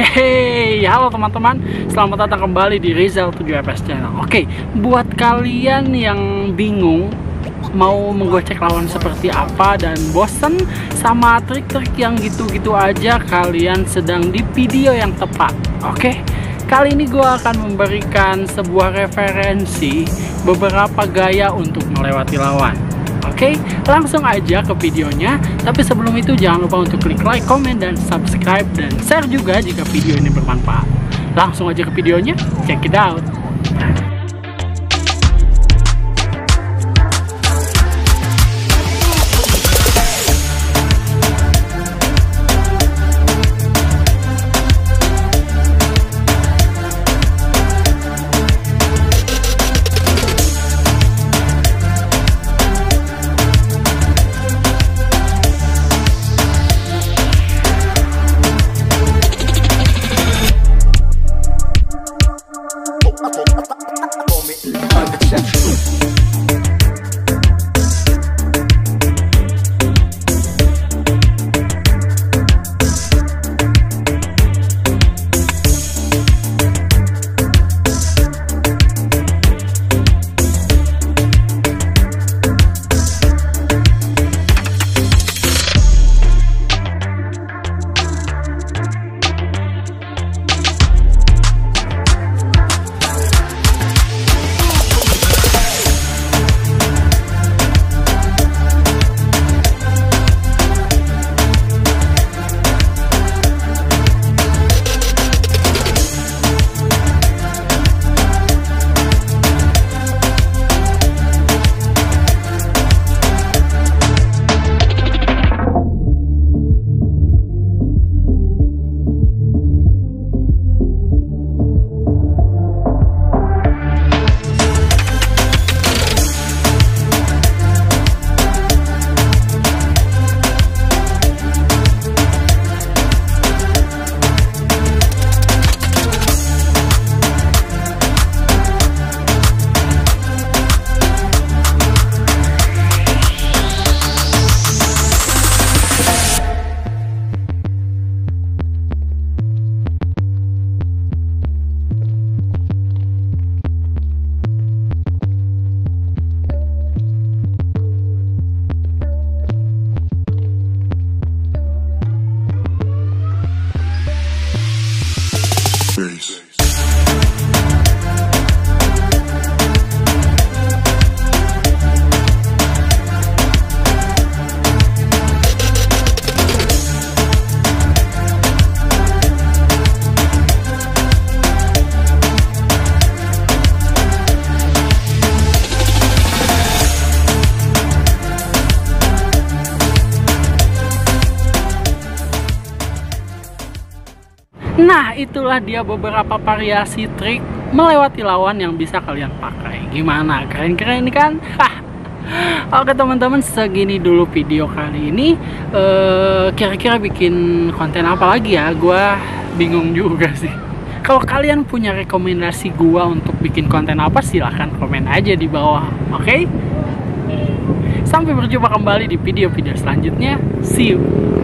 Hey, halo teman-teman, selamat datang kembali di Rizal 7FS Channel. Oke, buat kalian yang bingung mau menggocek lawan seperti apa dan bosen sama trik-trik yang gitu-gitu aja, kalian sedang di video yang tepat. Oke, kali ini gue akan memberikan sebuah referensi beberapa gaya untuk melewati lawan. Oke, langsung aja ke videonya. Tapi sebelum itu jangan lupa untuk klik like, komen, dan subscribe, dan share juga jika video ini bermanfaat. Langsung aja ke videonya, check it out. Nah, itulah dia beberapa variasi trik melewati lawan yang bisa kalian pakai. Gimana? Keren-keren kan? Oke teman-teman, segini dulu video kali ini. Kira-kira bikin konten apa lagi ya? Gua bingung juga sih. Kalau kalian punya rekomendasi gua untuk bikin konten apa, silahkan komen aja di bawah. Oke? Sampai berjumpa kembali di video-video selanjutnya. See you!